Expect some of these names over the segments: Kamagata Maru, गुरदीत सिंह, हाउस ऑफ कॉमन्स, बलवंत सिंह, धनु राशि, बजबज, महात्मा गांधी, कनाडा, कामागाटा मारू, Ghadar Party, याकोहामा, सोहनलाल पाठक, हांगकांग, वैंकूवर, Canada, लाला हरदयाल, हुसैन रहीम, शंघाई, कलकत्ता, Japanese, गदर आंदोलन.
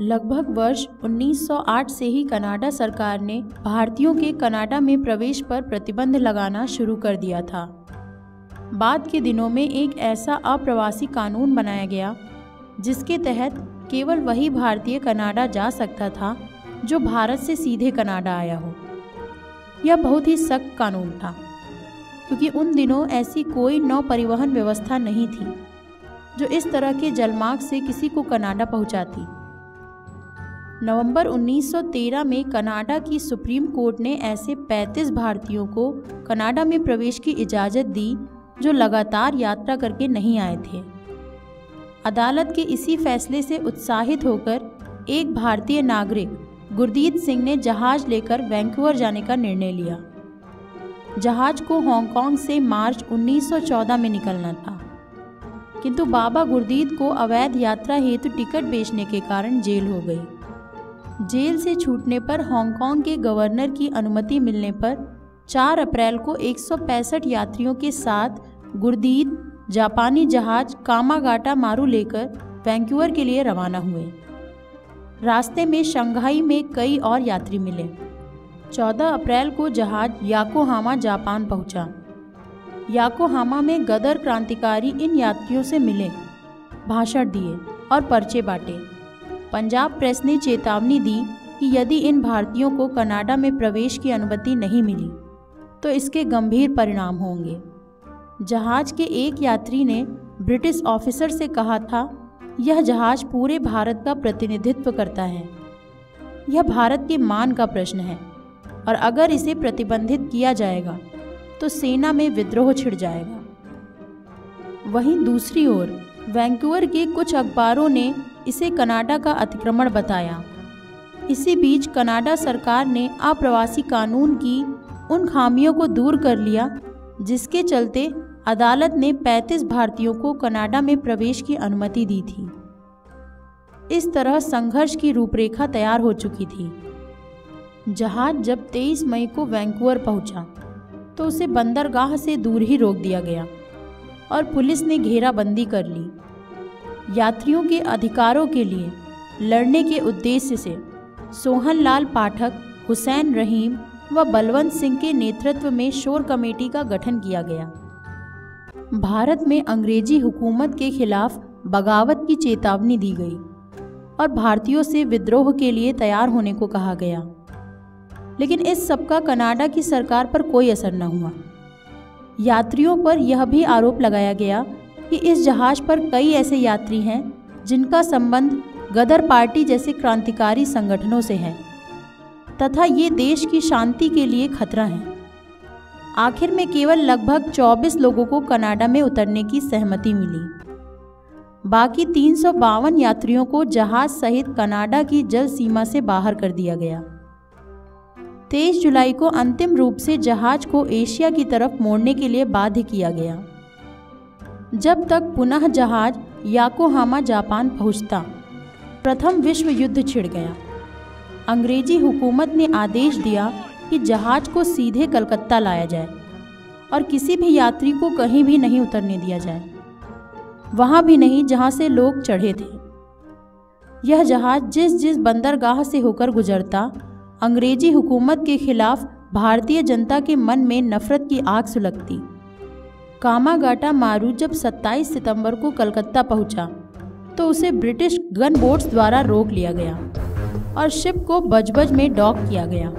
लगभग वर्ष 1908 से ही कनाडा सरकार ने भारतीयों के कनाडा में प्रवेश पर प्रतिबंध लगाना शुरू कर दिया था। बाद के दिनों में एक ऐसा अप्रवासी कानून बनाया गया जिसके तहत केवल वही भारतीय कनाडा जा सकता था जो भारत से सीधे कनाडा आया हो। यह बहुत ही सख्त कानून था क्योंकि उन दिनों ऐसी कोई नौ परिवहन व्यवस्था नहीं थी जो इस तरह के जलमार्ग से किसी को कनाडा पहुंचाती। नवंबर 1913 में कनाडा की सुप्रीम कोर्ट ने ऐसे 35 भारतीयों को कनाडा में प्रवेश की इजाज़त दी जो लगातार यात्रा करके नहीं आए थे। अदालत के इसी फैसले से उत्साहित होकर एक भारतीय नागरिक गुरदीत सिंह ने जहाज़ लेकर वैंकूवर जाने का निर्णय लिया। जहाज़ को हांगकांग से मार्च 1914 में निकलना था, किंतु बाबा गुरदीत को अवैध यात्रा हेतु टिकट बेचने के कारण जेल हो गई। जेल से छूटने पर हांगकांग के गवर्नर की अनुमति मिलने पर 4 अप्रैल को 165 यात्रियों के साथ गुरदीत जापानी जहाज कामागाटा मारू लेकर वैंकूवर के लिए रवाना हुए। रास्ते में शंघाई में कई और यात्री मिले। 14 अप्रैल को जहाज याकोहामा जापान पहुंचा। याकोहामा में गदर क्रांतिकारी इन यात्रियों से मिले, भाषण दिए और पर्चे बांटे। पंजाब प्रेस ने चेतावनी दी कि यदि इन भारतीयों को कनाडा में प्रवेश की अनुमति नहीं मिली तो इसके गंभीर परिणाम होंगे। जहाज के एक यात्री ने ब्रिटिश ऑफिसर से कहा था, यह जहाज पूरे भारत का प्रतिनिधित्व करता है, यह भारत के मान का प्रश्न है और अगर इसे प्रतिबंधित किया जाएगा तो सेना में विद्रोह छिड़ जाएगा। वहीं दूसरी ओर वैंकूवर के कुछ अखबारों ने इसे कनाडा का अतिक्रमण बताया। इसी बीच कनाडा सरकार ने अप्रवासी कानून की उन खामियों को दूर कर लिया जिसके चलते अदालत ने 35 भारतीयों को कनाडा में प्रवेश की अनुमति दी थी। इस तरह संघर्ष की रूपरेखा तैयार हो चुकी थी। जहाज जब 23 मई को वैंकूवर पहुंचा तो उसे बंदरगाह से दूर ही रोक दिया गया और पुलिस ने घेराबंदी कर ली। यात्रियों के अधिकारों के लिए लड़ने के उद्देश्य से सोहनलाल पाठक, हुसैन रहीम व बलवंत सिंह के नेतृत्व में शोर कमेटी का गठन किया गया। भारत में अंग्रेजी हुकूमत के खिलाफ बगावत की चेतावनी दी गई और भारतीयों से विद्रोह के लिए तैयार होने को कहा गया, लेकिन इस सब का कनाडा की सरकार पर कोई असर न हुआ। यात्रियों पर यह भी आरोप लगाया गया कि इस जहाज पर कई ऐसे यात्री हैं जिनका संबंध गदर पार्टी जैसे क्रांतिकारी संगठनों से है तथा ये देश की शांति के लिए खतरा है। आखिर में केवल लगभग 24 लोगों को कनाडा में उतरने की सहमति मिली। बाकी 352 यात्रियों को जहाज सहित कनाडा की जल सीमा से बाहर कर दिया गया। 23 जुलाई को अंतिम रूप से जहाज को एशिया की तरफ मोड़ने के लिए बाध्य किया गया। जब तक पुनः जहाज याकोहामा जापान पहुंचता, प्रथम विश्व युद्ध छिड़ गया। अंग्रेजी हुकूमत ने आदेश दिया कि जहाज को सीधे कलकत्ता लाया जाए और किसी भी यात्री को कहीं भी नहीं उतरने दिया जाए, वहां भी नहीं जहां से लोग चढ़े थे। यह जहाज जिस बंदरगाह से होकर गुजरता, अंग्रेजी हुकूमत के खिलाफ भारतीय जनता के मन में नफरत की आग सुलगती। कामागाटा मारू जब 27 सितंबर को कलकत्ता पहुंचा, तो उसे ब्रिटिश गन बोट्स द्वारा रोक लिया गया और शिप को बजबज में डॉक किया गया।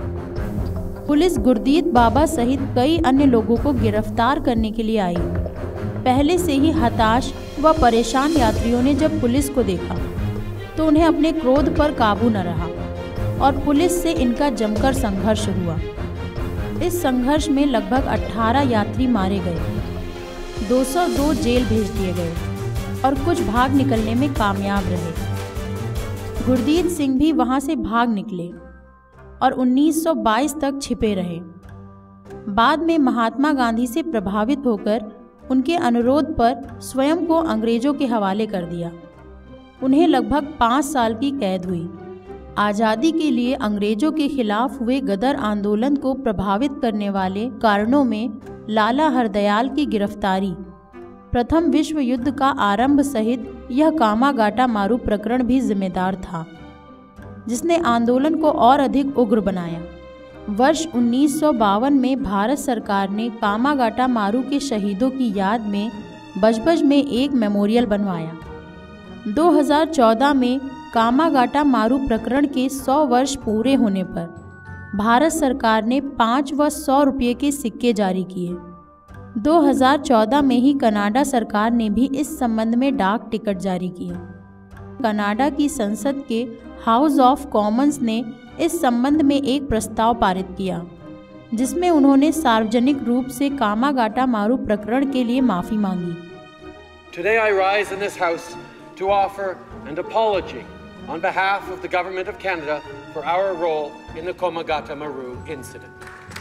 पुलिस गुरदीत बाबा सहित कई अन्य लोगों को गिरफ्तार करने के लिए आई। पहले से ही हताश व परेशान यात्रियों ने जब पुलिस को देखा तो उन्हें अपने क्रोध पर काबू न रहा और पुलिस से इनका जमकर संघर्ष हुआ। इस संघर्ष में लगभग 18 यात्री मारे गए, 202 जेल भेज दिए गए और कुछ भाग निकलने में कामयाब रहे। गुरदीत सिंह भी वहां से भाग निकले और 1922 तक छिपे रहे। बाद में महात्मा गांधी से प्रभावित होकर उनके अनुरोध पर स्वयं को अंग्रेजों के हवाले कर दिया। उन्हें लगभग 5 साल की कैद हुई आज़ादी के लिए अंग्रेजों के खिलाफ हुए गदर आंदोलन को प्रभावित करने वाले कारणों में लाला हरदयाल की गिरफ्तारी, प्रथम विश्व युद्ध का आरंभ सहित यह कामागाटा मारू प्रकरण भी जिम्मेदार था, जिसने आंदोलन को और अधिक उग्र बनाया। वर्ष 1952 में भारत सरकार ने कामागाटा मारू के शहीदों की याद में बजबज में एक मेमोरियल बनवाया। 2014 में कामागाटा मारू प्रकरण के 100 वर्ष पूरे होने पर भारत सरकार ने 5 व 100 रुपये के सिक्के जारी किए। 2014 में ही कनाडा सरकार ने भी इस संबंध में डाक टिकट जारी किए। कनाडा की संसद के हाउस ऑफ कॉमन्स ने इस संबंध में एक प्रस्ताव पारित किया, जिसमें उन्होंने सार्वजनिक रूप से कामागाटा मारू प्रकरण के लिए माफी मांगी। Today I rise in this house to offer an apology on behalf of the government of Canada for our role in the Kamagata Maru incident.